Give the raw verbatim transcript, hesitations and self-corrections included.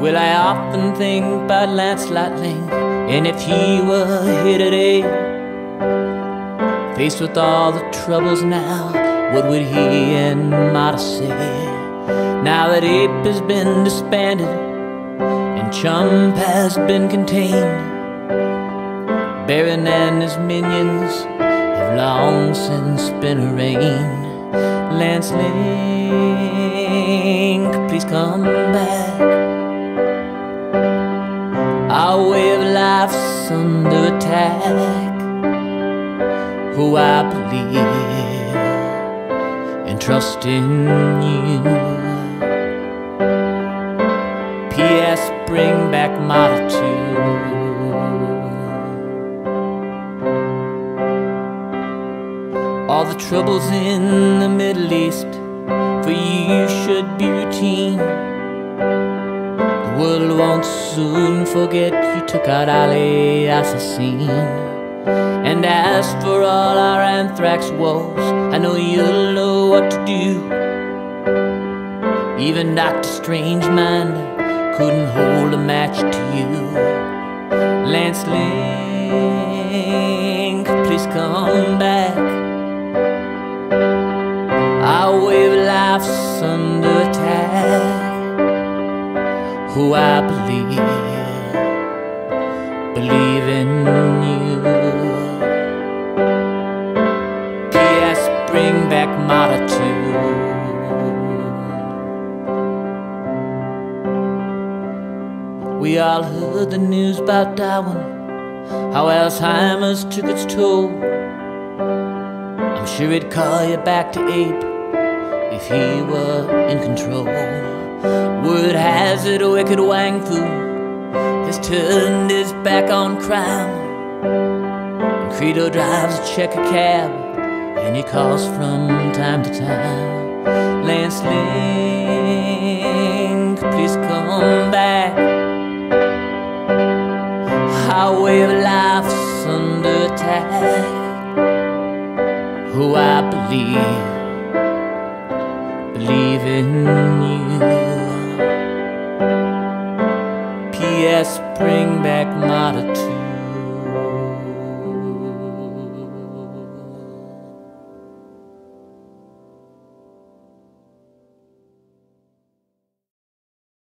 Well, I often think about Lancelot Link, and if he were here today, faced with all the troubles now, what would he and Mada say? Now that Ape has been disbanded and Chump has been contained, Baron and his minions have long since been arraigned. Lance Link, please come back. Our way of life's under attack. Oh, I believe and trust in you. P S Bring back Mada too. All the troubles in the Middle East for you should be routine. The world won't soon forget you took out Ali Asacene. And as for all our anthrax woes, I know you'll know what to do. Even Doctor Strange-man couldn't hold a match to you. Lance Link, please come back. Our way of life's under attack. Who I believe, believe in you. Bring back Mada too. We all heard the news about Darwin, how Alzheimer's took its toll. I'm sure he'd call you back to Ape if he were in control. Word has it wicked Wang Fu has turned his back on crime, and Credo drives a checker cab and he calls from time to time. Lance Link, please come back. Our way of life's under attack. Who I believe, believe in you. P S Bring back Mada too.